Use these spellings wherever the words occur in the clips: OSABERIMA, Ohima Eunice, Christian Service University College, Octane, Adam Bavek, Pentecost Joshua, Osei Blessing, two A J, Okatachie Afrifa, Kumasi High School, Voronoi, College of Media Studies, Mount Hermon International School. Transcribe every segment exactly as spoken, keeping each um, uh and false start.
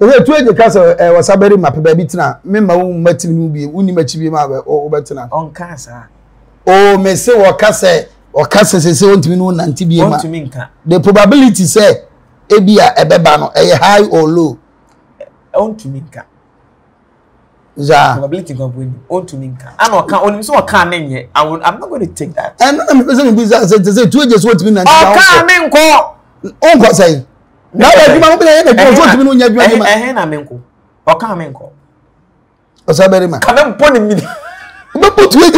Oye tuwe jekasa wasaberi mapebe bitina. Mema unu meti nubi, uni meti bima o betina. Onkasa. O mese wakase, wakase se se onti minu nanti bima. Onti minka. The probability se, ebia ebebano, eye high or low. Onti minka. Yeah. Probability of winning. Onti minka. Ano waka, oni miso waka nenye. I'm not going to take that. And I'm person in business say, tuwe jesu onti minu nanti bima. Oka menko. Onko say. Now that you want to be able to do it, you can't do it. You can't do it.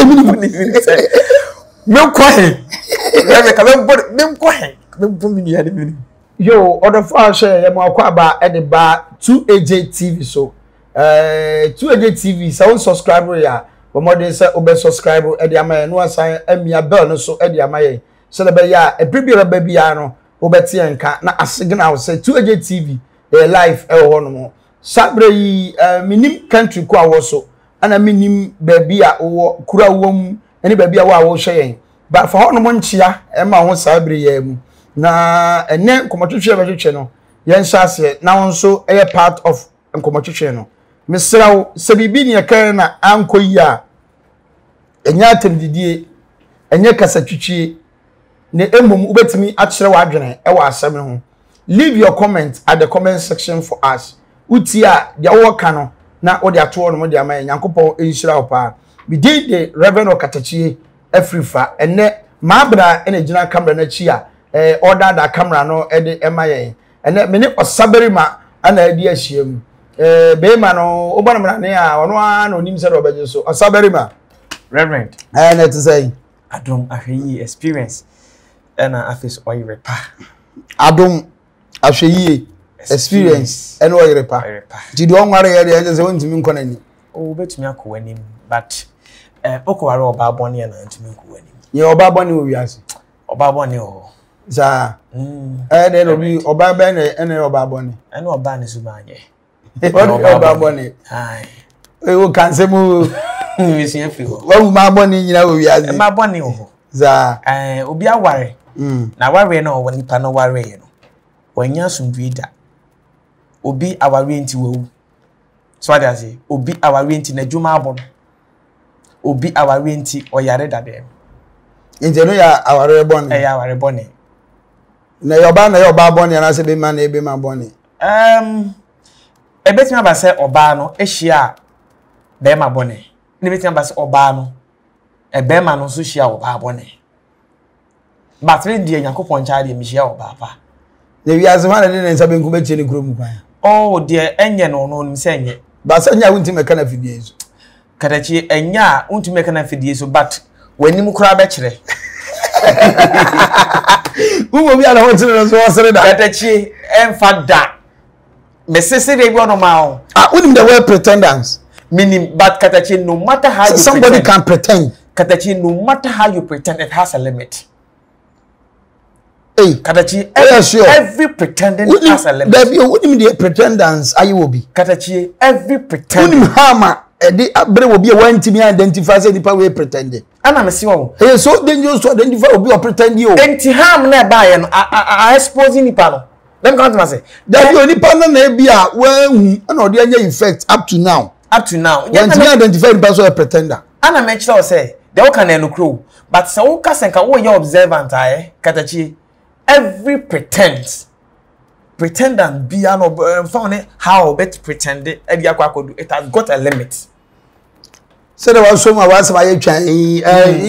You can't do it. You can't do it. You can't do it. You can't do it. Yo, other fans, I'm going to buy two A J T V. So, two A J T V, so subscriber ya. But more than so, over subscriber. Edi amaye, no sign. Emi abel no so. Edi amaye. So the baby ya, a baby ya, baby ya no. Obeti enka na asigna ho say two A J T V eh live eh ho no sabrey minim country ko awo so ana minim baabi a wo kura wo mu ani baabi a wo awo hwe yen ba fa ho no mo nchia e ma ho sabrey ya mu na ene komotwetwe ba twetwe no yen hase na won so eh part of komotwetwe no misraw se bibi ne kan na ankoyi a enya temdidie enya kasatwetwe ne emum ubetimi akyere wadwene e wa asem ho. Leave your comment at the comment section for us. Utia dia wo ka no na wo dia to no mo dia man Nyankopon enhyira wo pa. Bi dey the Reverend Okatachie Afrifa ene mabra ene gina camera na chi a eh order da camera no e de emaye ene me ne Osaberima ana edi ahiem eh be ma no obo na ne a ono a na onim se do beje so Osaberima Reverend and it is saying adom ahwe experience and I face oil repair. I don't actually experience and oil repair. Did you want to hear the answer to me? Conani? Oh, bet me a coin, but a Okawaro Barboni and Antimilk winning. Your Barboni will be as Obabonio. Za, and then it'll be Obabane and Obaboni. And Oban is Ubane. Obaboni. Aye. Oh, can't say move. You see, if you love my bonnie, you know, we are my bonnie. Za, eh, Obia worry. Mm. Na ware no woni pa no ware no. Wanya sumdwe da. Obi aware enti wewu. So what I say, obi aware enti na dwuma abon. Obi aware enti oyare da dem. Nje no ya aware boni. Eh ya aware boni. Na yoba na yoba boni na se be man na be man boni. Um Ebeti ma ba se oba no ehia be ma boni. Ni beti ma ba se oba no e be ma no so hia oba boni. But when the Yakupon child, Michelle Papa. The Yazman and Sabin Kumechi in the group. Oh, dear, and ya no known saying it. But Sanya won't make an affidavit. Katachi and ya won't make an affidavit, but when you cry bachelor. Who will be at home to us? Katachi and Fada. Necessary one of my I wouldn't the word pretendance. Meaning, but Katachi, no matter how somebody can pretend. Katachi, no matter how you pretend, it has a limit. Katachi, every, every pretending has a limit. There be a pretendance. I will be. Katachi, every pretending. Hammer. There will be a one to me identify as the power pretending. And I'm assuming. It is so dangerous to identify or be a pretend you. Anti harm nearby and I expose any panel. Let me come to my say. There be any panel nearby when an ordinary effect up to now. Up to now. When to identify the person a pretender. And I mentioned I say they all can enuclew, but so cast and can all your observant I Katachi. Every pretend, pretend and be an found how bet pretend it. It has got a limit. So there was some I was my Chinese.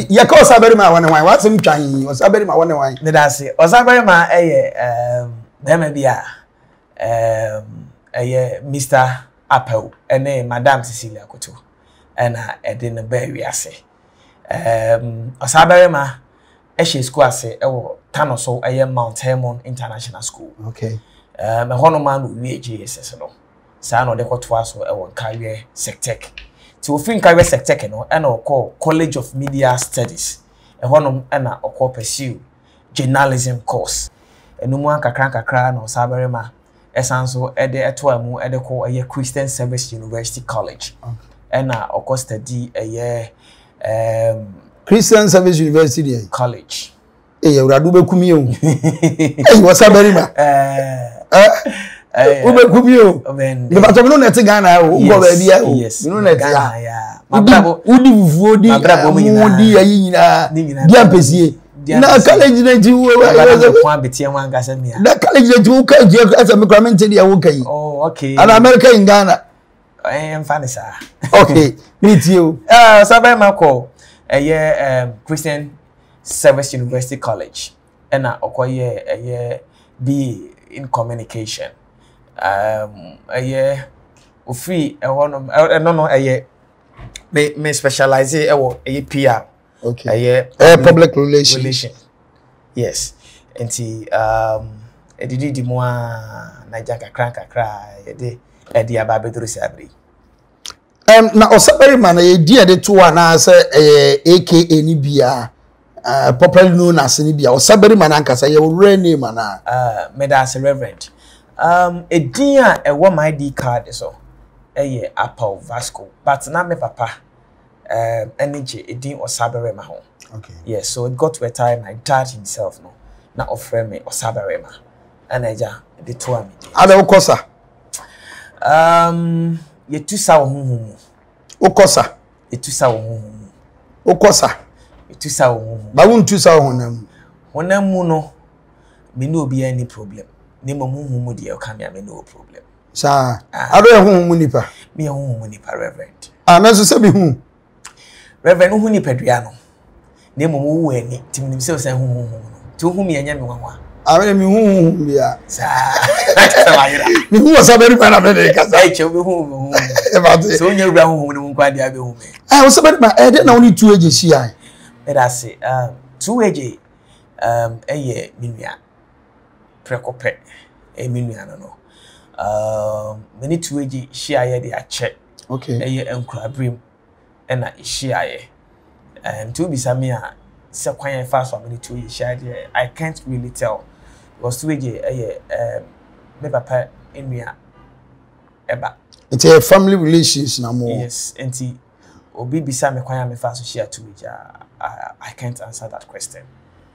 Yeah, cause I better my one. Why was him Chinese? Was I better my one? Why did I say? Was I better my a um, there may be a um, a Mister Apple and a Madame Cecilia Koto and I didn't bury. I say, um, was I better my she school say, oh. Tano so I am Mount Hermon International School. Okay. Um, my honor man will be a J S S. No, Sano de Cotois or our career sectech. To think career sectech, no, and our call College of Media Studies. A honor and our call pursue journalism course. A no one can crank a crown or Saberima. A sanso at the Etoamu at the call a year Christian Service University College. And our course study a year Christian Service University College. Eh, you are doing me. Eh, what's up, Berima? Eh, Yes. Na college na ji wo kwa betie wan gasa mia na college na ji wo ka ji asa me kwa mentedi ya wo kai oh okay ana America in Ghana eh mfani sa okay me tio eh Osaberima ko eh Christian Service University College na okoye eh B in communication um eh ofri eh one no no eh me me specialize eh wo eh P R. Okay. Uh, yeah, public relations. Relation. Yes. And see, um, I did the more Nigerian crank a cry. I did. I did about Bedouin slavery. Um, now Osaberima, I did the two and I say, A K A Nibia, uh, popularly known as Nibia. Osaberima, I can say your real name, man. Uh, me that's a reverend. Um, I did a one my I D card so. Eh, Apple Vasco, but not me papa. Um, energy, it didn't Osaberima home. Okay. Yes, so it got to a time my dad himself no, not offer me Osaberima, and I just they told me. Ada ukosa. Um, you two saw home. Ukosa. You two saw home. Ukosa. You two saw home. But when two saw home, when I'm no, me no be any problem. Ni mo mo mo di okami me no problem. Sa. Ada home mo nipa. Me home mo nipa reverend. Ah, na so se bi home. Reverend who ni pedriano. Name who any Tim himself and who to whom he and Yamuan. I am whom we are. Who was a very man of America? I shall be home. So you're round when quite the other. I was about my head and only two ages here. Let us say, um, two ages, um, a year, Minia Precope, a Miniano. Um, many two ages, she I had a check. Okay, a year and crab brim. And I share and to be Samia, so quite fast for me to share. I can't really tell. Was to a papa in me ever. It's a family relations no more. Yes, and he will be beside me quite fast to share to which I can't answer that question.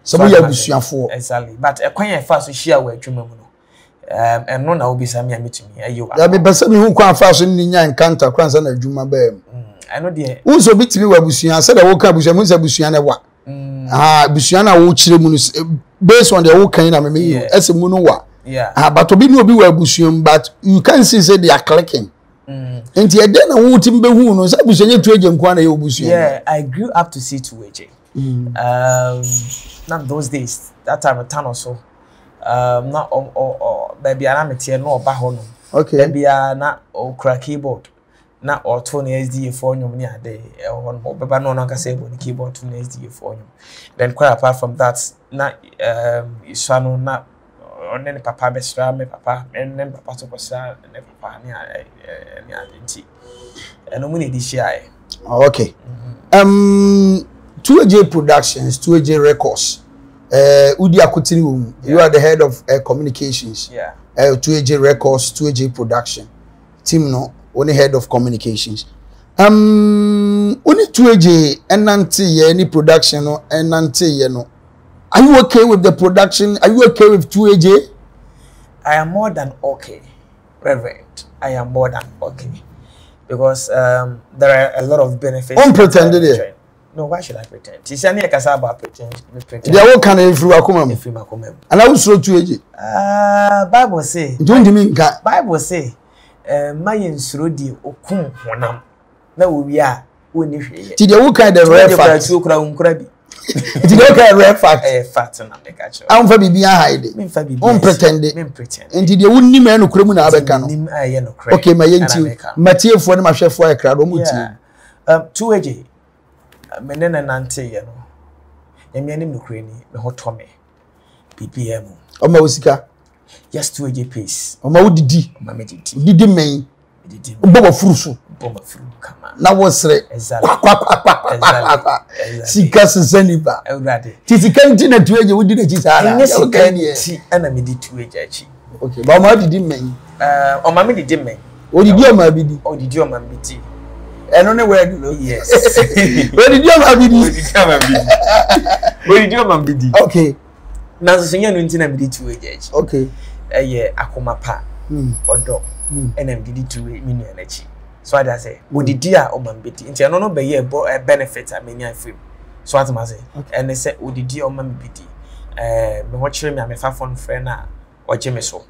So we are sure for exactly, but a quite fast to share where you remember. Um, and no, I will be Samia meeting me. You are the person who can't fast in the encounter, crans and a Juma Bam. I know the also bit to be where Busiana said, I woke up with a Musa Busiana. What? Ah, Busiana, which based on the old kind of me as a Munoa. Yeah, but to be no be where Busium, but you can see they are clicking. And yet, then I won't be who knows. I was a trade and quantity of Busia. Yeah, I grew up to see two A J. Um, not those days, that time a ton or so. Um, not or or baby, I'm a tear no bahon. Okay, baby, I'm not or crack keyboard. Na or Tony S D for you near day on Baba no longer say when keyboard to S D for you. Then quite apart from that, not um, Isano, not on any papa bestra, me papa, and then papa to Passa, and never Pania and tea. And only this year. Okay. Um, two A J Productions, two A J Records. Uh, Udia Kutinu, you are the head of uh, communications. Yeah. Uh, two A J Records, two A J Production. Team no. Only head of communications. Um, only two A J and Nanti any production and Nanti, you know. Are you okay with the production? Are you okay with two A J? I am more than okay, Reverend. I am more than okay because um, there are a lot of benefits. Unpretended, yeah. No, why should I pretend? It's only a Casaba pretend. They are all kind of Fruacum. And I also two A J. Ah, Bible say. Don't you mean God? Bible say. My insurdi or cum one am. No, we are. We need it. Did you kind of rare facts? You crown crabby. Did you kind of rare facts? A fat and a catcher. I'm Fabi be hiding. I'm Fabi. I'm pretending. I'm pretending. And did you only man who criminal Abecan? I am no okay, my young two. Material for my chef for a crowd. Um, two a day. Menen and Nanti, you know. And many Ukraine, the hot Tommy. B P M. Oh, my Usika. Yes, two A J piece. Oma udidi. Oma medidi. Udidi main. Udidi. Ubaba furusu. Ubaba furusu kama. Na wasre. Exactly. Exactly. Sika suseni ba. Exactly. Tisikenti na two A J udidi chisara. Tisikenti. Ana midi two A J chi. Okay. Ba oma udidi main. Uh, oma medidi main. Udidi oma medidi. Udidi oma medidi. And only where do you yes. Udidi oma medidi. Udidi oma medidi. Udidi oma medidi. Okay. Now, so you know, you didn't have to do it. Okay. Yeah, I come apart. or dog, and I'm did it to me energy. So I say, would the dear or bambiti? And I don't know, but yeah, a benefit I mean, I feel. So I say, and they said, would the dear or bambiti? Eh, me watching me, I'm a phone friend now, watching me so.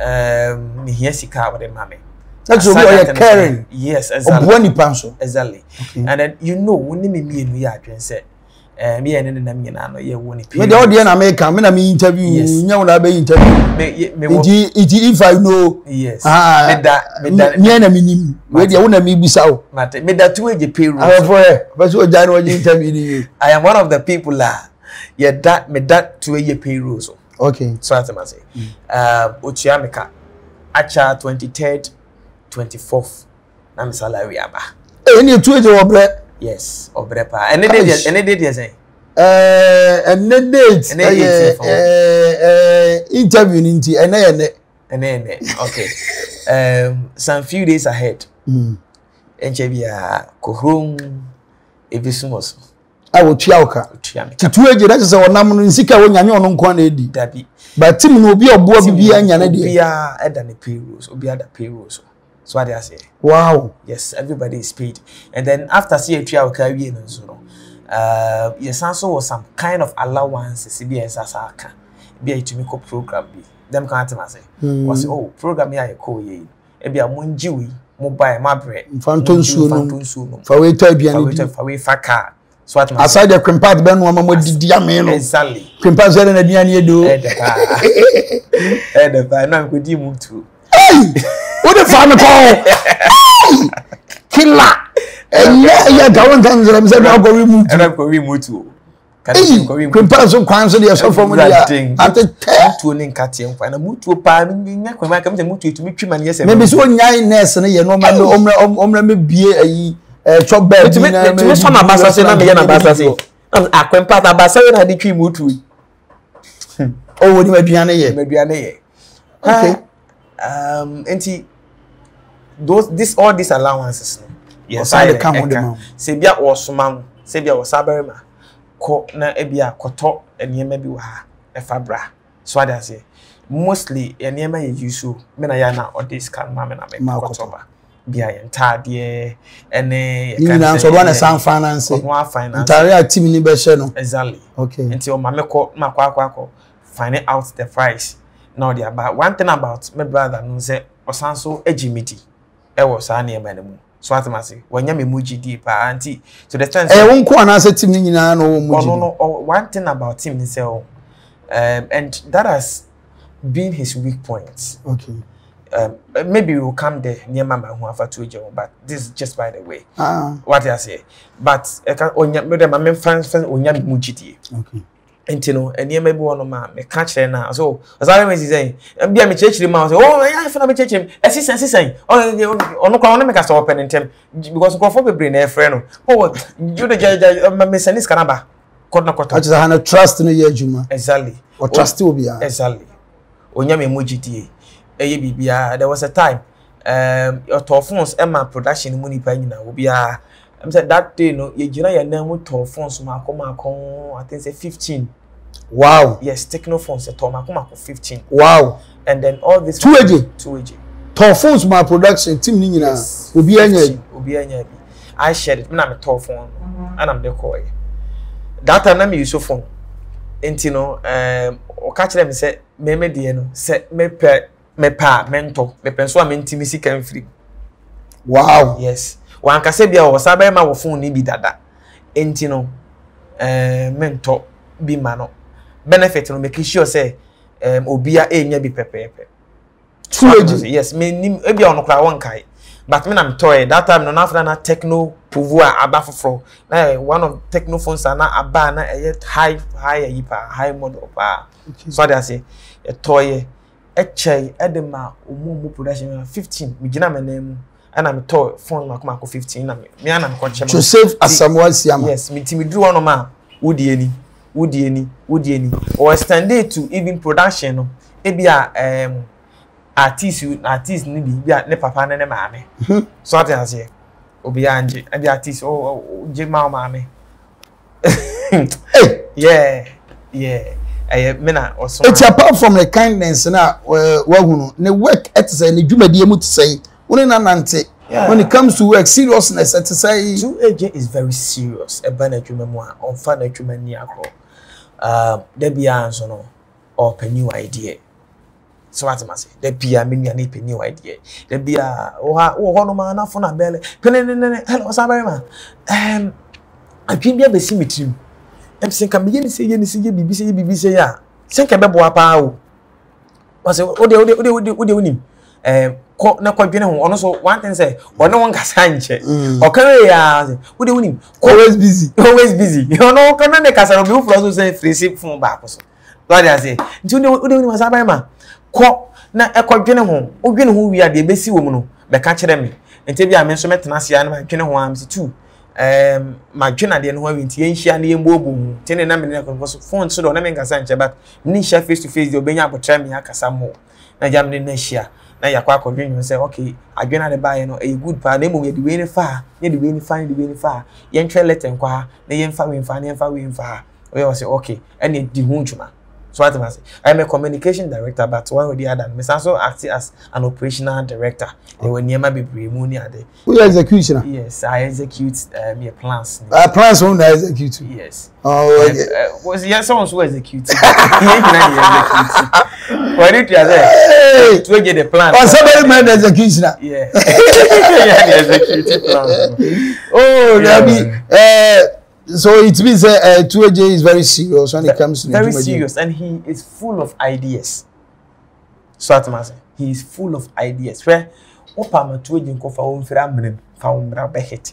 Um, yes, he can't with the mammy. That's what you're caring. Yes, exactly. Exactly. Okay. And then you know, when you me and we are doing set, me and then I mean, I know you want to. But all the American men, I mean, interview, you know, I be interview. If I know, yes, ah, me that, me that, me and me, where the owner me be so. Matter, me that two the payroll. I am But so January interview. I am one of the people lah. Yeah, that me that two the payroll so. Okay. So that's what I say. Um, Ochiameka, Acha twenty third. twenty-fourth, I'm salary aba. Any two to obre? Yes, obre pa. Any day, any day, yes. Eh, any date, any date. Eh, interview ninti. Any any. Any any. Okay. Um, some few days ahead. Hmm. Enchebi a kohung, ebisumoso. I will try oka. Tituwe jira chese wanamu nisika wanyani onongkwana edi. Dabi. But timu nobi obwa bibiya nyane di. Bibiya eda ne payrolls, obiya da payrolls. So what I say. Wow. Yes, everybody is paid. And then after seeing three hour career, uh, yes, also was some kind of allowances. C B S as I can be a to make a program. Be them can't say. Was oh program here I call you. It be a monjui mobile my bread. Phantom soon. Phantom soon. For we tell you, for we faka. So what I say. Aside the crimpad ben woman with the diamond. Exactly. Crimpad zero and the diamond do. Eh the pa. Eh the pa. No, I'm going to move to. What the farmer call? Killer. And yeah, yeah, that one time I'm saying I'm going to remove. And I'm going to remove too. Hey, comparison council yourself from the after ten tuning cutting. And I move to a palm. When I come to move to it, make three man yes. Maybe so nine nurse and you know, man, omra omra me be a chop bed. To me, to me, some ambassador na me an ambassador. I come part ambassador na di three move to it. Oh, we may be ane ye. May be ane ye. Okay. Um, and those this all these allowances, yes, I come on them. Sebia or Suman, Sebia or Saberima, Cotna Ebia, Cotot, and Yemebi were a fabra. So I say, mostly a Yeme Yusu, Menayana, or this can Mamma Malcotoba. Be I entire year, and a one sound finance, one finance, entire team in Bessel. Exactly. Okay, until Mamako, Maquaco, find out the price. Now they about one thing about my brother no say osanso ejimiti e wo sa na e ba nemu so atamase wonya memuji di pa anti to the sense eh won ko na say team ni nyina na wo muji no no one thing about him himself um and that has been his weak points. Okay. Um maybe we will come there near mama who have to eje but this is just by the way. Ah. What I say but e kan onya me dem am friends onya memuji di. Okay. And you know, and you may be one of my catch there now. So, as I always say, and be a church him. Oh, I feel I'm a church him. As he says, he's saying, oh, no, I make us open in time because go for the brain, eh, friend. Oh, you the judge, my miss and his canaba. I just had a trust in a year, Juma. Exactly. Or trust to be exactly. Onyame Mujiti. A there was a time, um, your Torfons Emma production money panina will be a. I'm saying that day, no, you know, your name would talk phones, I think say fifteen. Wow. Yes, techno phones, fifteen. Wow. And then all this two A J. Phones, my production team, Ubiyanya. I shared it. I'm a tall phone, and I'm the coy. That time, I'm using phone. And you know, um, or catch them say, me me dieno, say me per me pa mentor, me penso am intimacy can free. Wow. Yes. One can say, be our Saberima will phone me be that. Ain't you know, er, mentor be mano. Benefit on making sure say, um, Obia a be prepared. two A J, yes, me name Obia on one kai. But when I'm toy, that time no after na techno pouvoir abafro. Now one of techno phones are now abana a yet high, high, yipa, high model. So I say, a toy, a chai, edema, umu production fifteen, we my name. And I'm tall, phone Macmaco fifteen. I'm conscious. To save as someone, yes, me drew on a man, woody any, woody any, woody any, or extended to even production. It be a um, artist, artist, need be at Nepapa and Mammy. So I say, Obianji, and the artist, oh, Jim, Mammy. Hey, yeah, yeah. It's apart from the kindness now. Well, the work ethics and the jumadi emu to say. Yeah. When it comes to work seriousness, to say two A J is very serious. Eba na juma mo on fa na juma ni akọ. Um, there be answer no or new idea. So what am I saying? There be a million new idea. There be a oh oh no man na phone na belle. Pene ne ne hello Osaberima. Um, I been be see with you. I'm saying can begin say you say bibi say bibi say ya. Say can be boa pa o. I say o de o de o de o de onim. Um. Na kwadwene ho ono so one thing say ono won kasa nche okare ya we dey win always busy always busy you know kana ne kasa no be for so say free phone back so god ya say nti we dey win Osaberima ko na ekwadwene ho odwene ho wi ade besi wo mu no be ka kire me nti bia me so metena sia na madwene ho am si two um madwene ade no ho wi nti enhia na yembobu nti ne na me ne ko so phone so do na me kasa nche but ni share face to face dey obenya abotra me akasa mo na jamne na share. Now you quite convenient say, okay, I join at the buy no a good pa name we the way far, near the way fine the way far. Yen try let and qua, na yen fa win fa, yen fa win fa. We was say, okay, and it the hunchuma. So what am I say? I'm a communication director, but one or the other, Miss also acting as an operational director. They were near my brimoni at the who executioner? Yes, I execute uh me plans. Uh plans won't execute. Yes. Oh uh, was yes someone who executes. Why did you say to get the plan? Oh, somebody made the executioner. Yeah. Yeah, the executive plan. Oh, yeah. That be, uh, so it means uh, uh, two A J is very serious when but it comes to very the serious, and he is full of ideas. So that's what I'm saying. He is full of ideas. Where Opama two A J kofa umfira mrem fa umra behete.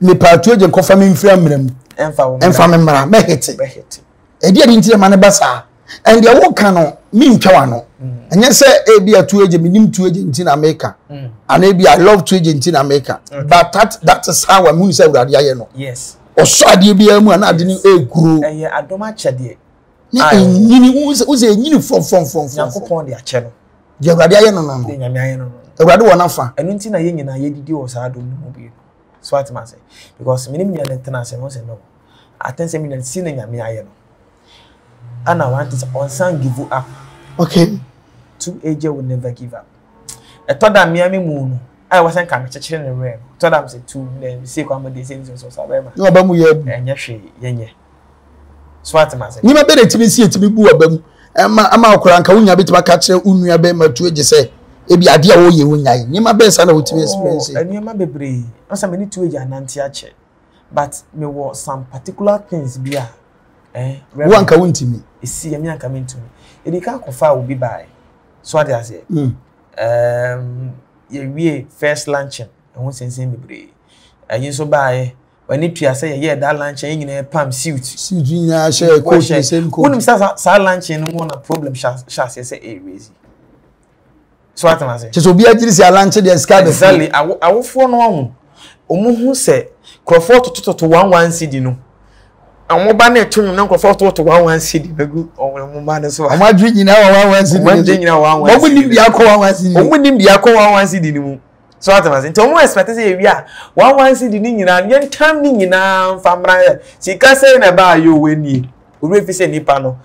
Ne pa two A J kofa mfira mrem emfa umra emfa mrem behete behete. Edi edi ntire mane basa. And the work cano mean chawano. And yes, I be a two agent minimum two agent in America. And maybe I love two agent in America. But that that is how a moon said that yeah, no. Yes. Or so I did be a moon, I didn't a group. I don't match a dear. Who's a new from from from from upon their channel. The Radia no, the Raduanafa, and in Tina Yin and I did do as I do mobile. So I must say, because minimum and tenants and was a no. I ten seminal sinning and me I know. And I want to unsang give you up. Okay. two A J will never give up. I thought that Miami Moon, I wasn't coming to children in the realm. I thought I'm saying two, then we see come the same things. No, but we have, and yes, yeah. So what am I saying? You may be to be see to be boo abem. I'm out crank, I won't be to catch a wound, you are better to it, you say. It be idea all you win. You my best, I know to experience. And you might be brave. Not so many two A J and anti-ache. But me was some particular things be. Eh, one can win to me. You see, a man coming to me. If you can't confide, will be by. So, what I say, um, you first luncheon, and once in same degree. And you so by when it you say, yeah, that luncheon in a palm suit. Suit, I share a question. When you start luncheon, one a problem shall say, eh, easy. So, what I say, so be at this luncheon, the scarlet. Exactly, I will phone on. Omo who said, Crawford to one one city, no. I'm not going to go to one one city. I'm not to so. I'm not drinking one one city. I'm drinking one one city. I'm one city. I'm one one city. So what I'm saying, I'm expecting to hear one one city. You know, you're coming in. I'm from Nigeria. So you can't say about you when you we say Nipano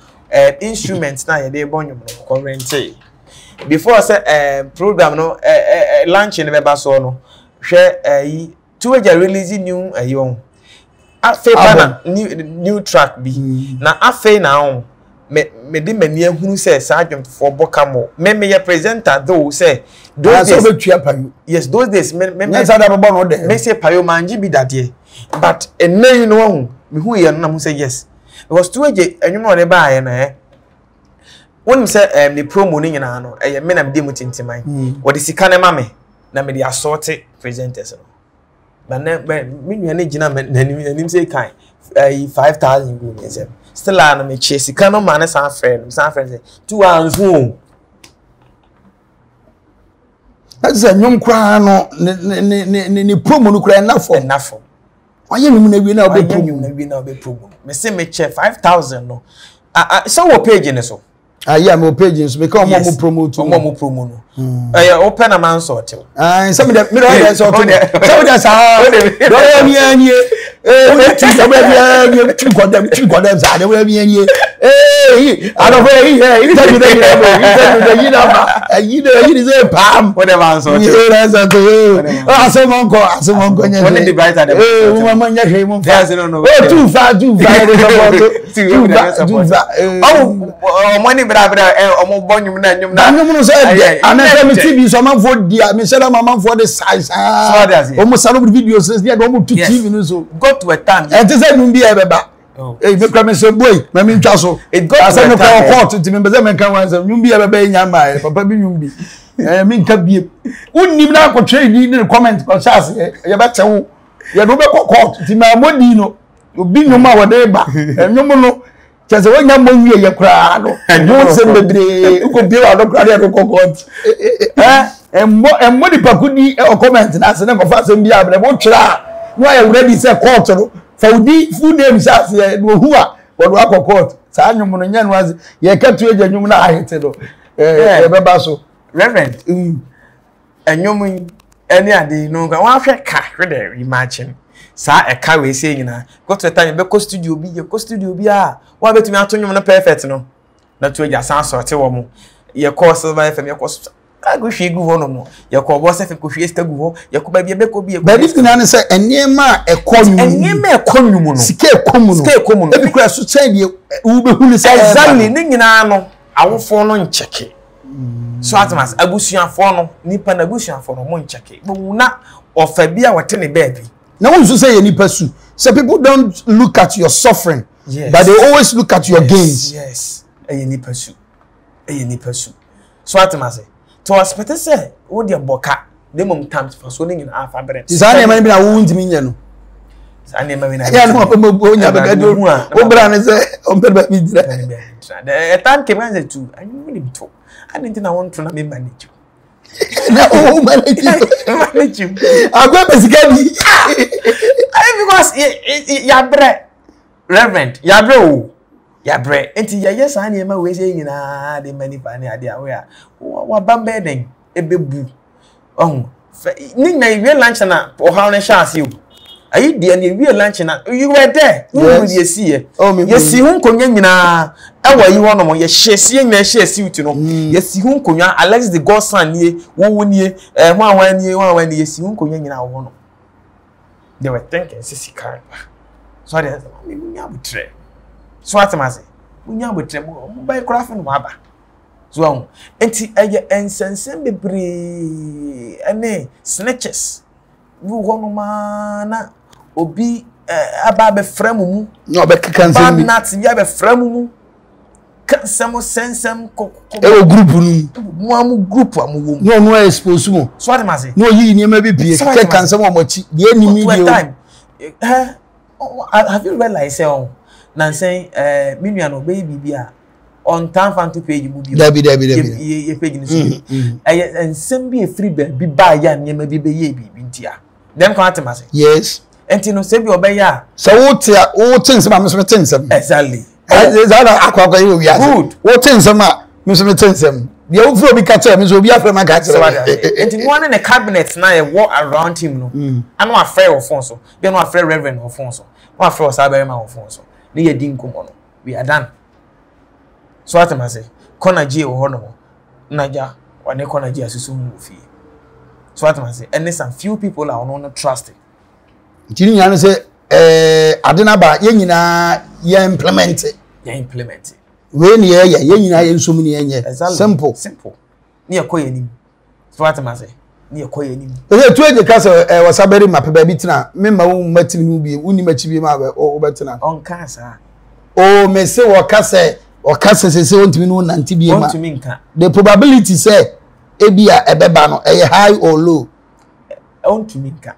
instruments now they born you currently. Before I say program no lunch in the basso no. She two years releasing new a young. Afe bana new new track bi na afe na on me me di mani ehunu say sergeant for bokamo me me presenter though say those days so payo yes those days me me me say that baba no dey me say payo manji bi dade but eneyi no hu me hu ye no na hu say yes because two A J enwum no dey ba ye na eh won say em the promo ni nyina no eh me na me dey mu tintiman wo de sika na ma me na me dey assault presenters no. But when you need to say kind, five thousand rupees. Still, I'm a chase. You cannot manage some friend. Some friend say two hours home. That's a young crown. No, no, no, no, no, no. Promo no crown enough for enough for. Why you no be no be promo? No be no be promo. Me say me check five thousand no. Ah ah. So what page in so? Ah yeah, my pages because I'm more promote. I'm more promote. Eh, open a man sort. Ah, some of them. Some of them. Some of them. Don't hear me, I Got to a time. And this is not be a baby. Hey, me come and say boy, me mean chaso. It got to a time. To me, but me can't say you be a baby, you my papa be you be. I mean can't be. When you na go train, you need comment, go chase. You be chawo. You no be court. To me, I'm not no. You be no ma wade ba. No mo no. Chase when you mo you ya kra no. You say bebre. You go be wa no kra ya go court. Eh? And what and what the pakudi comment na say na go fa say be a baby. Won try. Why I already said court for the full names as who are what work of court. Sanyo Monyan was ye kept to a new night. Eh, Babasso, Reverend, and you mean any idea? No, one fair car, rather, imagine. Sa a car we saying, Got to a time, but cost studio be your cost studio be a. Why bet me out on perfect no? Not to your sans or two your course of life and your cost. I go she go no more. Your call was if you could face the go. Your could be a beck be a baby. A near ma a common and near me a common. Scare common, scare common. Every class should tell you who is exactly Ninginano. I will phone on check it. So I must Abusian phone, Nippon Abusian phone, one check it. But not of a beer or tiny baby. No one should say any pursuit. So people don't look at your suffering, yes, but they always look at your yes. gains. Yes, any pursuit. Any pursuit. So I must say. To us, but say, oh dear Boca, the mum times for swinging in half a bread. Is any man a wound minion? Is any man a Obran is a umbrella. The time came as a two, and you really talk. I didn't want to manage you. No, manage you. I go as Gabby. I because Yabre, Reverend Yabro. Ya bre, enti ya yes ani ema we say nyina de mani pani ade awea. Wa bamba den ebebu. Ohun. Ni na we lunch na o hawo ne sha ase o. Ayi de na we lunch na you were there. You were there see. Yes, hu nkonya nyina. E wa yi wono mo ye hye sie nyina hye sie uti no. Yes, hu nkonya Alex the Godson nie, wo wo nie, eh ho awan nie, ho awan nie yes hu nkonya nyina wo no. They were thinking sisi card. So they said, "Me nyabutre." So what am I saying? We now be trembling. Buy craft and waba. So on. Enti aye ensensen bebre. Ane snatches. We want no man. Obi aba be framu. No be kansen. Ba nat ya be framu. Kansen mo sensem ko. E o group nu. Mo amu group amu wo. No no expose mo. So what am I saying? No yi ni ma be bi. Ke kansen mo amachi. The enemy you. Eh? Have you realized on? Nansen eh miniano baby bia on time fan to page mu bi dabi dabi dabi ye page ni so eh ensem bi e free bi ba ya ni ma bi be ye bi ntia dem kan atima say yes enti no say bi obeya so wo tia wo tin sem am so tin sem exactly that akwa akwa you ya good wo tin sem am so tin sem dia wo fro bi ka tell me so bi afra ma ka tell enti one in the cabinet na e walk around him no anu afra ofon so bi anu afra Reverend ofon so anu afra Osaberima ofon so we are done. So what am I saying? Corner J or Honorable Naja or Necona J as soon as you feel. So what am I saying? And some few people are not trusting. Jinian say, eh, I don't know about Yenina, ye implement it. Ye implement it. When ye, ye, Yenina, and so many, and simple, simple. Near Koyanim. So what am I saying? Near Koyanim. The two the castle was a very map by Bitina. Member who met him will be only met him or Bettina. On Casa. Oh, may say or Casa or Casa is own to me known and Tibia. The probability say, Abia, a Bebano, a high or low. Own to Minka.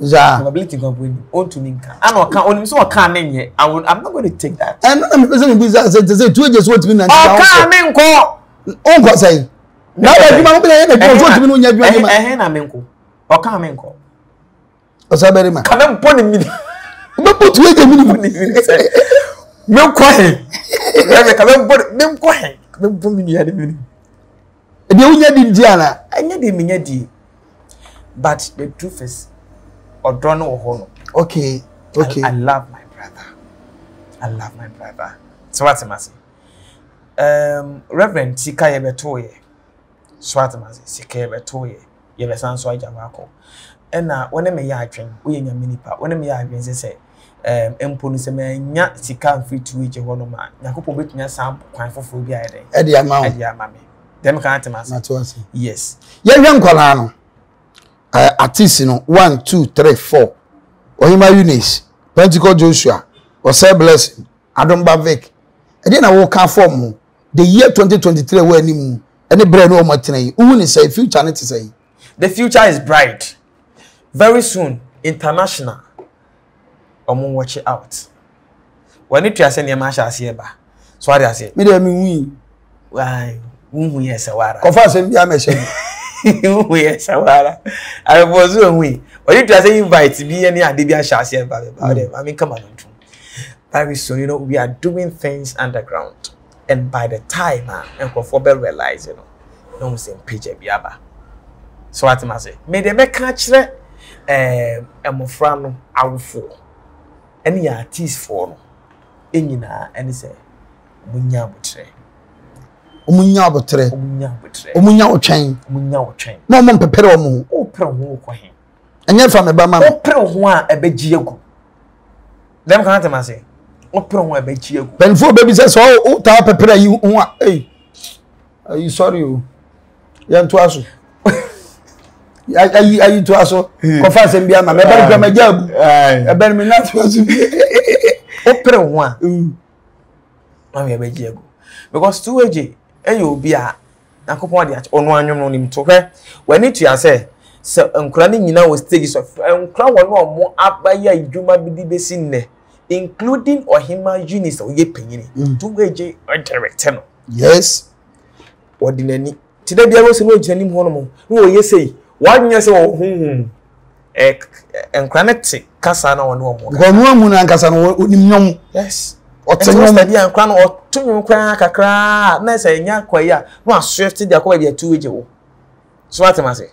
The probability of winning, own to Minka. I know, only so I can't name yet. I will, I'm not going to take that. And I'm listening to the two just what we know. I can't name call. Uncle say. Now I give my opinion. I want to know your opinion. I hear Namenko. Or Kamenko. Osaberima. Kamen pon in me. But put wait a minute. No coin. Kamen pon. No coin. Kamen pon in your minute. The only Indiana. I need the minute. But the truth is, or drawn or honour. Okay, okay. I, I love my brother. I love my brother. So what's the matter? Um, Reverend Sika Yebetoye. So what's the matter? Sika Yebetoye. Yebesan so ajawako. Ena wone me ya atwen, wo ye nya minipa. Wone me ya atwen se se um emponu se me nya sika mfi two A J hono ma. Yakopɔ betunya sam kwan foforo bi ayede. E de ama o. E de ama me. Dem kan atema se. Na to ase. Yes. Ye hwe nkwala no. Uh, artist no one two three four Ohima Eunice, Pentecost Joshua, Osei Blessing, Adam Bavek. And then I walk out form the year twenty twenty-three where any any brand no matine. Who is say future net say? The future is bright. Very soon international omo watch it out. When it tries any match as here ba. So I say me dey me hu. Why? Hu yes wara. Confirm say am say. Yes, I was doing. Or you just invite me and I shall see about them. I mean, come on. Very soon, you know, we are doing things underground. And by the time, and for Bell realize, you know, no one's in P J B A B A. So what must say? May they make catch that? And my friend, I will fall. Any artist fall. And you know, and he said, Munya betray. Umunya obutre umunya obutre umunya otwen umunya otwen na mo mpepere omo o pere ho ko he enye fa me ba ma o pere ho a ebegye egu dem kan ta ma se o pere ho ebegye egu benfo baby say so o ta pepere yi ho a eh are you sorry o yan to aso ay ay to aso confess em bia ma me ba kwa me jabu e ben me na to aso o pere ho a ma me ebegye egu because two A J and you'll be a couple that on one him to her. When it you say, so uncrowning in our stages of uncrown one more up by ya, you might be the including or him, my genius or ye penny, two A J or director. Yes, ordinary. Today, there was no genuine hormone. Who you say, one year so whom and cranate Cassano and one more. One woman and Cassano would know, yes. Or ten million crown or two million crown, a crack, nice and young quire, one swifted their quire two ago. So what am I saying?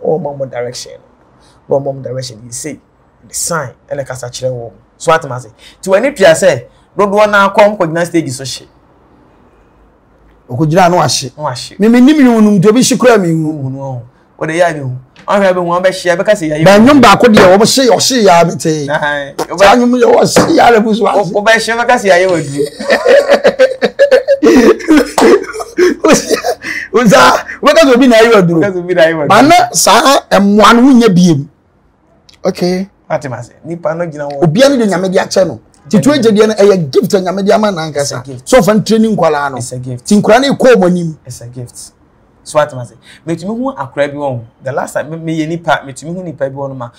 Oh, mom direction. Well, mom direction, you see, the sign and a cast a chair womb. So what am I saying? To any peer say, don't want now come with nice days or shit. Could you not wash it? Wash it. Maybe you do be she cram you. What do you do? I have been one by she ever cast a young back with you, or she or she are between. I was the other was one by she ever cast a young. What does it mean? I will do that. I'm not Sarah and one win your beam. Okay, Fatima, Nipano, be in your media channel. The twenty a gift and your media man and Cassa. So fun training Qualano is a gift. Tinkrani Comonim is a gift. So what must me to me who I crab you the last time me any part me to me who ni pabi on ma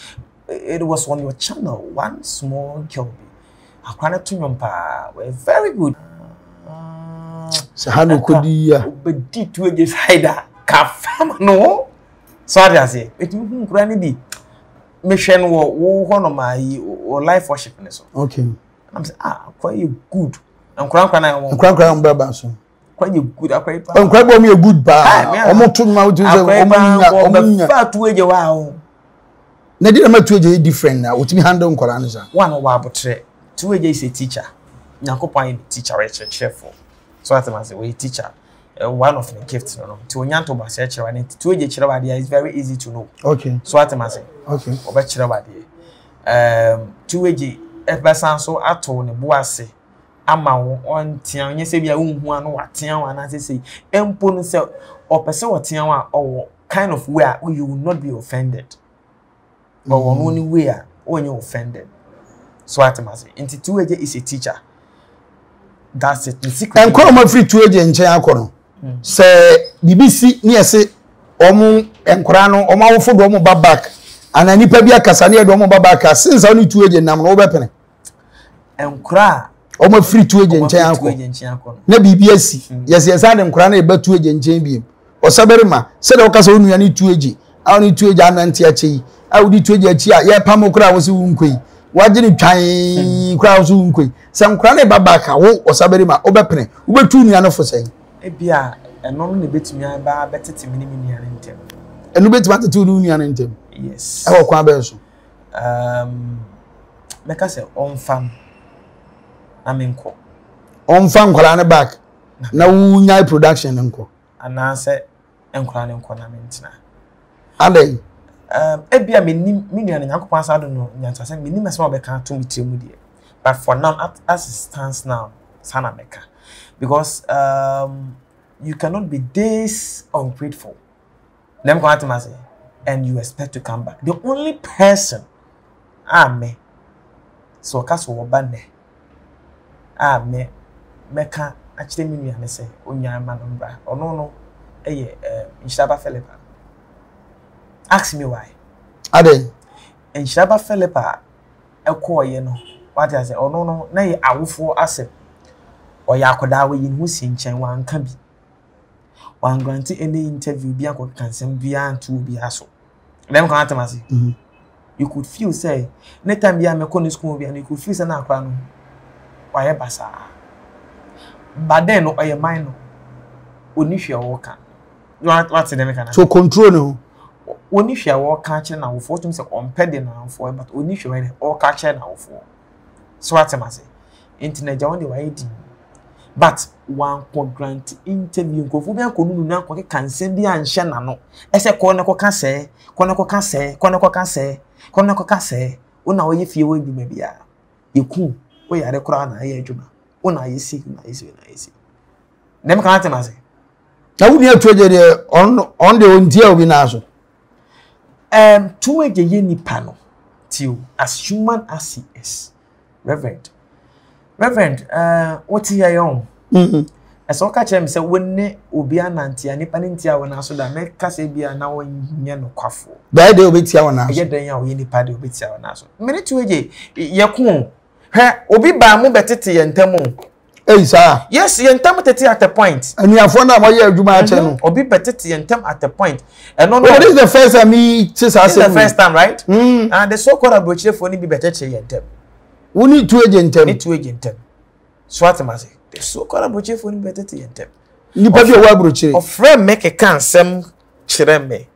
it was on your channel one small girl I cannot to you pa were very good so how no could ya obedi two A J hider ka fam no so I say it me who crani bi me hwe no wo ho no ma yi o life worship ni so okay I'm say ah kwa you good and kran kran na won kran kran mbaba so when you good akwa ipa on kwa me good ba omo tun ma utu ze omo fa two A J wa o na di na ma two A J different na uti handle nkora na sha one wa abutre two A J is a teacher nyakopan teacher we chefo so that man say we teacher one of the gifts no no to onyanto ba se chewa ni two A J chira wa dia is very easy to know okay so that man say okay oba chira wa dia um two A J efesan so ato ne bo ase ama wo ontian nyese bia unhu anu watian wa na sese empo no se opese watian wa owo kind of way you will not be offended but mm. one only way when you offended so what am I saying into two A J is a teacher that's it the secret enko ma free two A J nche akono se B B C ni ese omu enkora no omu awofo do omu back anani pa bia kasa ne do omu back since only two A J nam no obepene enkora omo free two A J nchen akọ na B B S yes yes and nkura na eba two A J nchen bi Osaberima se de okasa onua ni two A J awu ni two A J anante achi awu di two A J achi a ye pam okura wo se wu nkoi waje ni twan kura wo se wu nkoi se nkura na eba baka wo Osaberima obepene ubetu nua no fo sen e bia eno no na betumi aba betete mini mini nua ntem eno betuma tetu nua ntem yes e wo kwa be so um meka se onfam na menko onfam kwara ne back na wunya production nko ana se enkwara ne nko na mentina adey um ebia menim media na yakopon sa do no nyanta se menim ese obeka to mutiemu de but for now as it stands now sana meka because um you cannot be this ungrateful. Let me go out to Masi, and you expect to come back. The only person, ah me, so kaso wabane, ah me, me can actually me ni anese unyama number. Oh no no, eh eh, inshaba Philippa. Ask me why. Ade. Inshaba Philippa, eko yeno. What I say? Oh no no, na ye awufo asem. Or ya kodawe yinhu sinchen wa ankabi. One granted any interview, be a good cancer, be a two be a so. Then, you could feel say, let time be a mechanic school, and you could feel an aquano. Why a bazaar? But then, or a minor, only if you are walking. What's the mechanic? So control no. Only if you are walking, catching our fortunes on peddling our for, but only if you are all catching our for. So what's the matter? Internet, you're only waiting. But one grant interview go for be akonu na ko kan se bi anhye na no ese ko ne ko ka se ko ne ko ka se ko ne ko ka se ko ne ko ka se una wo ye fie wo bi ma bia yeku wo yare kura na ye adwuma una ye sick na isi na isi dem kan ta ma se na wo ni atoje de on on the on dia obi na so um two A J ye nipa no till as human as he is reverend Reverend, uh, what is your own? Mm-hmm. As all catch him, say, when they will be an auntie and Nipanintia when I saw that make Cassabia now in Yano Quaffo. There they'll be Tiana, yet they are in the paddy will be Tiana. Minute to a day, Yakun, her will be Bamu Betty and Temu. Eh, sir. Yes, you entamate at the point. And you have found out why you do my channel. Or be petty and tem at the point. And no, no, this is the first time me, this is the first time, right? Mm. And the so called approach for only be better and tem. We need two agent them. Need two agent them. So what am I saying? The so-called brochure for better to agent them. You pay your wire brochure. Of friend make a can some children me.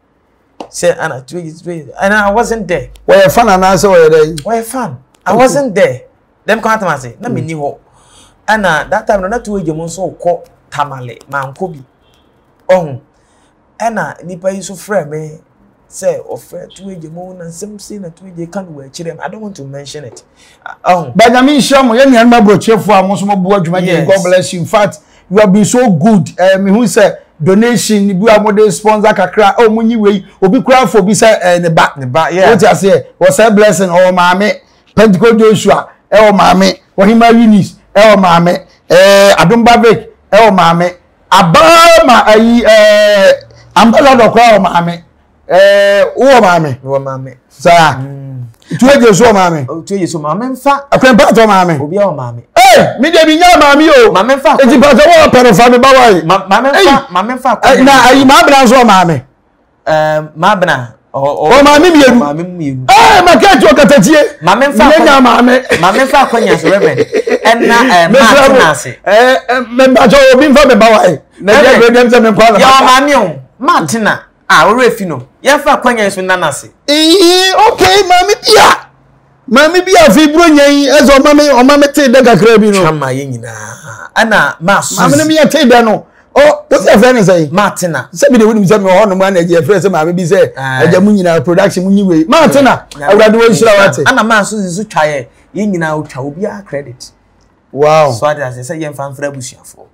Say Anna two agents two and I wasn't there. Why a fan and answer why there? Why a fan? I wasn't there. Them can't am I saying? Let me know. Anna that time another two agents also call Tamale Mankobi. Oh, Anna you pay so friend me. Say offer two age moon and something that we can't wear children. I don't want to mention it. Oh, but I mean, Shamu, you and my brother for a most more board. God bless you. In fact, you have been so good. Um, who said donation, you are more than sponsor. Kakra, oh, money way will be crowd for be said the back, the back. Yeah, what I say was a blessing. Oh, mammy, Pentecost Joshua. Oh, mammy, what him my unis. Oh, mammy, eh, Adam Babek. Oh, mammy, Abama, eh, Ambassador Crow, mammy. Eh, oh, mammy, oh, mammy, sir. Two years, oh, mammy, oh, two years, oh, mammy, fat, a cramped, oh, mammy, oh, be our mammy. Eh, me, be your mammy, oh, mammy, fat, it's about the war, pero family, boy, mammy, mammy, fat, I, my brows, oh, mammy, um, my bra, oh, mammy, you, mammy, ah, my cat, you got a tear, mammy, fat, mammy, mammy, fat, when you're reverend, and now, Miss Ramsey, eh, member Joe, being from the boy, never remember them, mammy, Martina. Ah, already know. You fa kwanya nso nana se. Eh, okay, mami bia. Mami bia fi bro nyen ezo mami o mami te de kakra bi no. Chama ye nyina. Ana ma su. Mami me te de no. Oh, what say friend say? Martina. Say bi de woni say me ho no ma na je friend say mami bi say aja mu nyina production mu nyiwe. Martina, awrade wo hira wate. Ana ma su nso twae. Ye nyina o twa obi a credit. Wow. So that say say ye fan fra busuafo.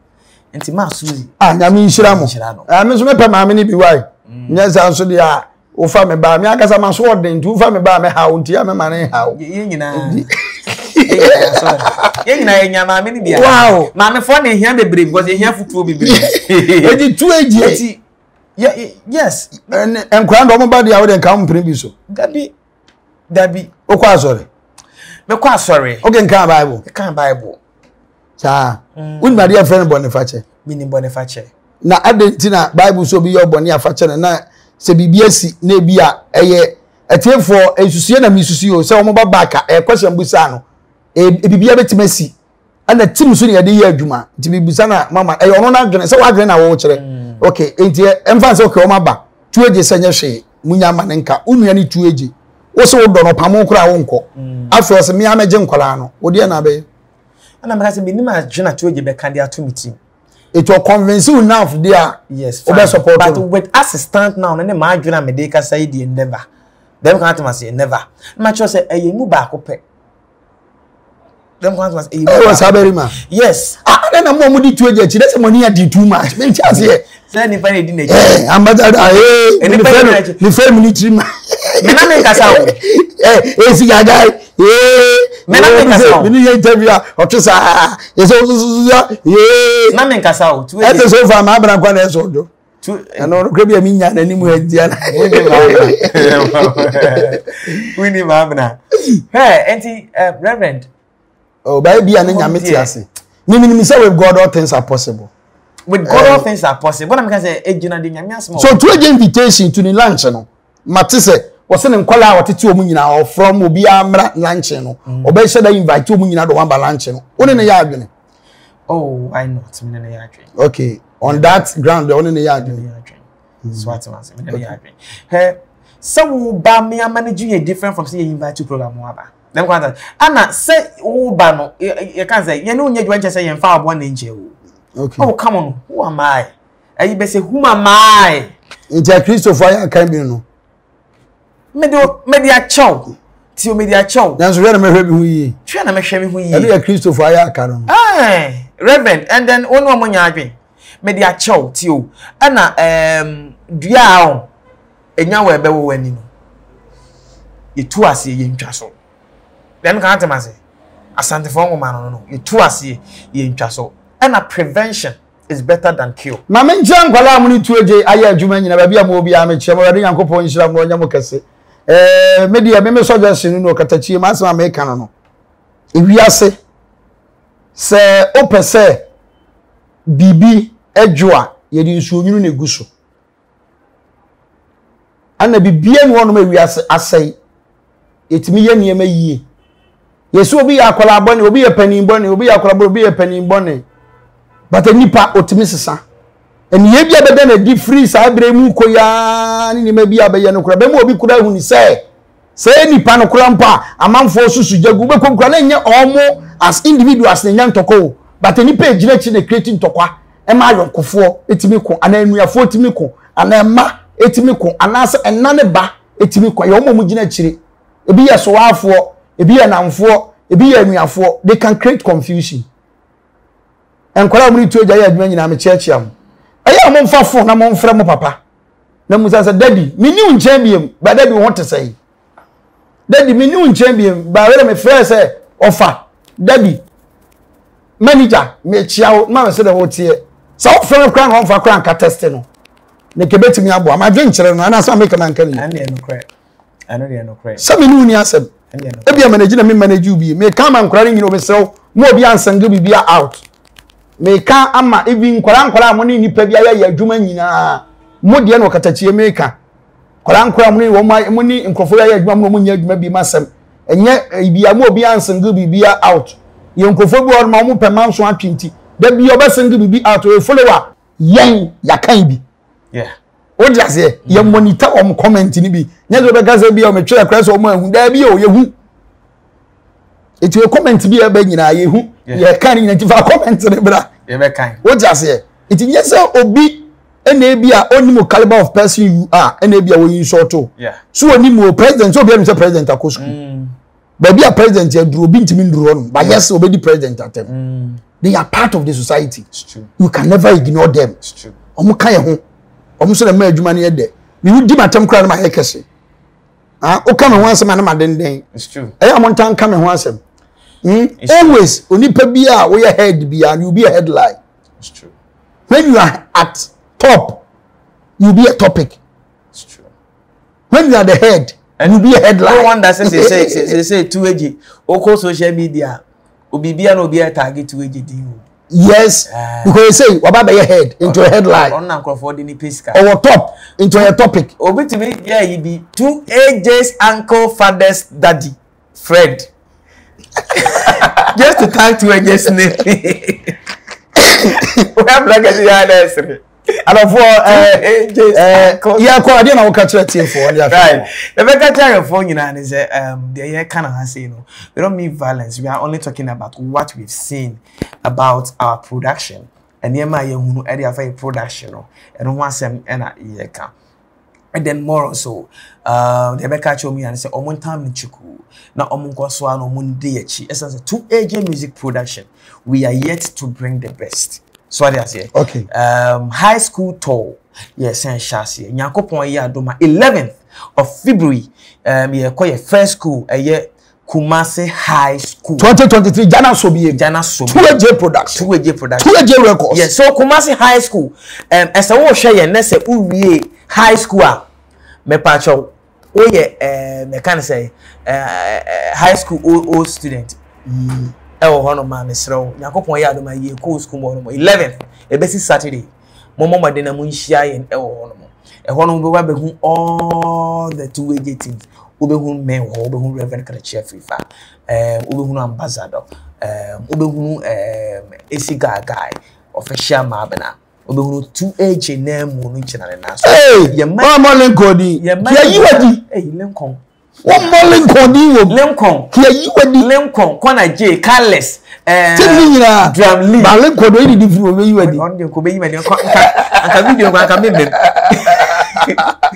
Enti ma su. Ah, nyame hira mo. Ah, me so me pa mami ni bi wai. Yes, I'm so dear. Oh, family by me, I guess I'm a sword, then two family by me, how dear man, how you know. Wow, Mamma, funny, here be brave, was a handful to be brave. Two eighty, yes, and crowned nobody out and come pretty so. That be that be oh, quite sorry. No, quite sorry. Okay, can't Bible, can't Bible. Sir, wouldn't my dear friend Boniface, meaning Boniface. Na adentina Bible so bi yoboni afache na na se bibiasi na bia eye atefo ensusie na misusie o se omo baba ka e question busa no e bibia betimasi ana tim so ne yade ye adwuma ti bibusa na mama e ono na adwene se wadwene na wo kire okay enti emfa se okay o maba two A J senye hwe munyama ne nka unuani two A J also dono pamo kura wonko afro se me ameje nkola no odi na be na me ka se minima jina to je be kan dia to meeting it will convince you now there yes over support but with assistant now na ma adwuna me dey ka say dey never dem kan to say never ma cho say eyemu ba ko pe dem kan to say eyemu Osaberima yes ah na mo mo di two A J chi dey say money dey too much me chance here say ni fine dey na eh ambassador eh ni fine ni fine military man me na me ka say eh eh si ga guy eh me na me ka say me you interview or to say eh na me ka say o two A J eh so far ma abran kwa na so do and on grab your minya na ni mu adia na we ni ma abna eh enti reverend oh baby an nya meti ase me me say with God all things are possible. With God all things are possible. What I'm say ejuna de nyame asmo. So two A J invitation to the lunch no. Mate say wose ne nkola watete omu nyina o from obi amra lunch no. Obe say da invite omu nyina do one lunch no. One ne ya adwene. Oh, why not? Me ne ya adwene. Okay. On that ground the one ne ya adwene. So what am I saying? Me ne ya adwene. Hey, so ba me manage you different from say invite to program wa ba. Dem kwa that. Ana say wo ba no you can say you no nyadwa nche say you fa abo na nche o. Okay. Oh, come on. Who am I? And you say, who am I? It's a Christopher Camino. Medio, media chow. Tio media chow. That's where I'm a who ye. Trying to make sure who ye. A Christopher Caron. Aye, Reverend. And then one more money. Media chow, Tio. Anna, um, Diao. And now we're better when you. You two are seeing Chasso. Then can't I say? A Santa Fongo man, you two are seeing Chasso. And prevention is better than cure. Mama nja nkwala amuni two A J aye adwuma nyina ba bia mo bia me chema wade yankopon nyira mo nyamo kase. Eh media me me suggestion no katachie ma asema me kana no. Ewiase se opese bibi edwoa ye di nsu onyunu na eguso. Ana bibie no no ewiase asai etimi ye niema yie. Yesu obi yakola abone obi ye panin bone obi yakola obi ye panin bone. But any part optimism, and ye be better than a deep freeze. I bring Mukoya, and maybe I be a no crab. Mobi could have say, say any panocrampa among forces to Jaguba Concrania almost as individuals in Yantoko. But any page direction a creating toqua, and my uncle four, etimiko, and then we are forty miko, and then ma, etimiko, and answer and none a ba, etimiko, Yomo Mujinachiri. It be a so far for, it be an arm for, it be a mere for, they can create confusion. And kwa mri to jaye adwuma nyina me church am. Aya mo mfa fo na mo mfra mo papa. Na musa say daddy, me new nchem biem, ba daddy want to say. Daddy me new nchem biem, ba were me frere say offer. Daddy manager me chiao, ma say the hotie. So from kran ho mfa kran ka test no. Ne kebetimi aboa, ma dwen kire no, na so make na nkan ni. Ana e no kra. Ana de no kra. So me new ni asem. Ana e no. Ebia manage na me manage ubi. Me come an kran nyina obesew, mo obi ansange bibia out. Meka ama even kwara kwara mo ni nipa bia ya adwuma nyina mo de na okatachie meka kwara kwara mo ni wo mo ni nkofo ya adwuma mo mo nya adwuma bi masem enye bia mo obi ansengu bibia out ye nkofo bi or ma mo pemanso atwenti da bi obesengu bibi out we follower yen yakan bi yeah odi ase ye monitor om comment ni bi nya do be gaza bi o me twere kwara so mo ahu da bi o ye hu it will comment bi e ba nyina ye hu ye kan nyina ti fa comment ne bra ye be kan wo just here it nyese obi ene bi a onimo caliber of person you are ene bi a wo yin short o so onimo president so bi am say president akosu ba bi a president e duro bi ntimi nduro no but yes obedi president atem they are part of the society it's true you can never ignore them it's true omo kan ye ho omo so na ma adwuma ne ye de me wu di matem kra na ma hekese ah o kan me ho asem na ma denden it's true e am ntan kan me ho asem. Mm? Always, when you be a where your head be, and you be a headline. It's true. When you are at top, you be a topic. It's true. When you are the head, and you be a headline. No one that says they say they say two A J. Oko social media, Obibia no be a target two A J. Yes, because you say about your head into a headline. On uncle for the nipiska. Or top into a topic. Obi to me, yeah, he be two A J's uncle father's daddy, Fred. Just to thank you against me. We have like a And of all, yeah, quite a catch a team for right. The better tell phone, you know, is um, they kind of say, you know, we don't mean violence, we are only talking about what we've seen about our production. And yeah, my young area for production, and once and a year. And then more also, uh, they catch me and say, oh, one time in Chuku, now Omunkoswan or Mundiachi, as a two A J music production, we are yet to bring the best. So I say, okay. Um, high school tour, yes, and chassis. Nyankopon ya doma eleventh of February. Um, yeah, call your first school. A year Kumasi High School. Twenty twenty three. Jana sobi. Jana sobi. two A J Productions. two A J Productions. two A J Records. Yes. So Kumasi High School. Um, as I will share, next U B A High School. Me pacho. Oh yeah. Me can say. High school old student. Mm. eleventh, a basic Saturday. Mama Dena Munshai and El Honomo. All the two A J teams. Ubehun men, Obehun Reverend Karachi Fifa, Ubehun Ambassador, Ubehun Esiga guy, official Mabana, Ubehun two A J name Munichana and Nas. Hey, your mamma Linkody, your mamma, hey, Lincoln. One more Lincoln, Lincoln, clear you and Lincoln, Connor J, Carless, and Drum Lee. I look at you and you could be when you come to my commitment.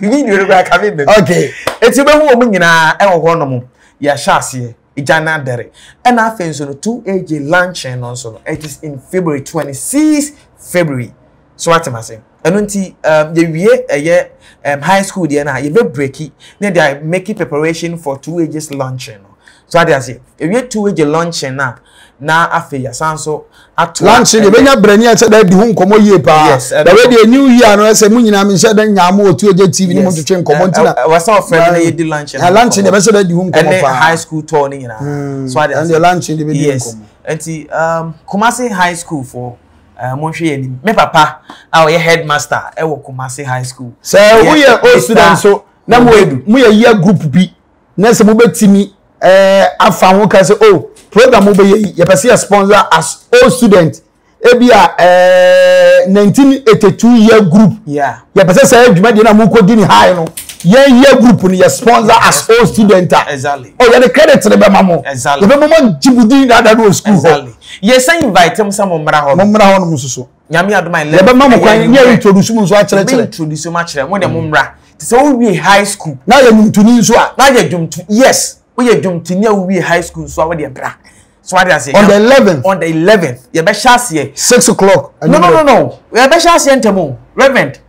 You mean you're back commitment? Okay, it's a woman in our hornament. Yashasi, Ijana Derry, and I think so. two A J luncheon also. It is in February twenty-sixth February. So what am I saying? I don't see um the year a year um high school there now you will break it then they are making preparation for two A J's luncheon. So I say if you two A J luncheon now now after your son so at luncheon when you're bringing out that the home come on year pass the way the new year no say when you know me said then you are two A J T V you want to change come on to that what's our friend you did luncheon and luncheon the best that the home come on high school turning you know so I and the luncheon yes and see um Kumasi High School for Uh, my papa, our headmaster, I will Kumasi High School. So we are all students. So now we are year group B. Next, we will be I found one say, oh, program will be you see a sponsor as all students. It be a nineteen eighty-two year group. Yeah. You see, say you might not go to high no. Year year group ni your sponsor as all students. Exactly. Oh, you the credit to the mama. Exactly. The mama Djibouti that that was school. Exactly. Yes, I invite him some Mumra Mumra Mususu. Yami had my level. Mamma, can you introduce me to what I introduce so much? When the Mumra, it's all we high school. Now you're doing to Nizua, now you're doing to yes, we are doing to near we high school. So I would be black. So what I say on the eleventh, on the eleventh, you're bashassi six o'clock. No, no, no, no, we're bashassi and Tamo, Reverend.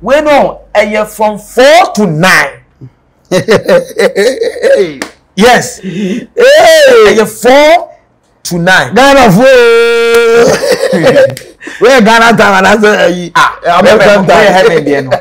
We know a year from four to nine. Yes, a year four. Tonight, Ghana food. Where Ghana time and I ah, I'm not heaven there no,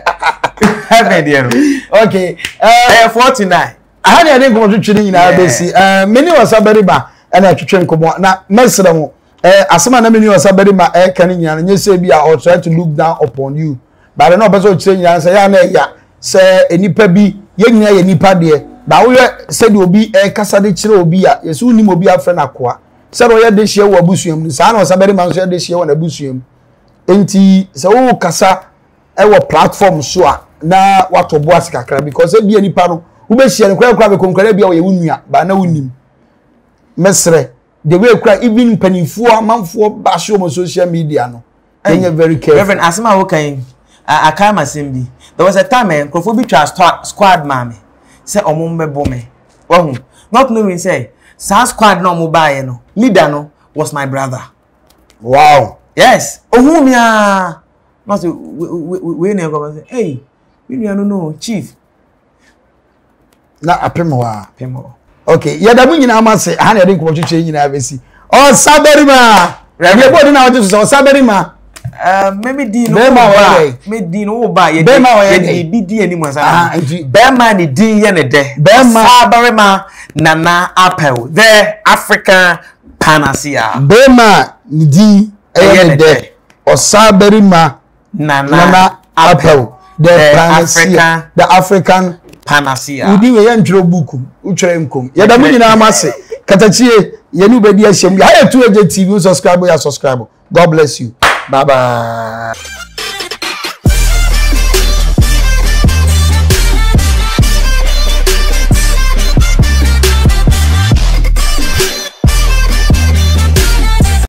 heaven there no. Okay, uh, forty-nine. I had a name going to training in our base. Uh, many was a Berima and I to train come on now. Mercedamo, uh, as someone many was a Berima air canning and you say, be I'll try to look down upon you, but I know about saying, I say, I say, any pebby, young, any paddy, but we said will be a Casadic will be a Yasuni will be a friend aqua. Saroya this year wabusium. San or somebody man said this year on a busium. Enti so kasa our platform soa na wato boaska kra because ebi enipa no we be share nkwa nkwa be konkare bia we wunua ba na wunim. Mesre the way kra even panifuo manfuo ba show on social media no. Enye very careful. Reverend asema wo kan akai masem bi. There was a time nkrofo bi twa squad mame say omombe bome. Wahu not knowing say San squad no mobile no leader no was my brother. Wow. Yes. Oh yeah. Must we never hey, you don't know chief. Na apemwa. Apemwa. Okay. Yeah, that means I must say I didn't want to change in A B C. Osaberima. Remember now this is Osaberima. Uh, maybe Dino. Bema maybe Dino buy. Bema way. Be D anymore. Ah, Bema ni D yene de. Bema. Osaberima. Nana Apple, the African panacea. Bema Ndi Ede Osaberima Nana, Nana Apple, the, the African, the African panacea. Udi we yentro buku, utremkom. Yadamuni na amase. Katachie yenu bedi ashemi. Haye two A J T V subscribe ya subscribe. God bless you. Bye bye.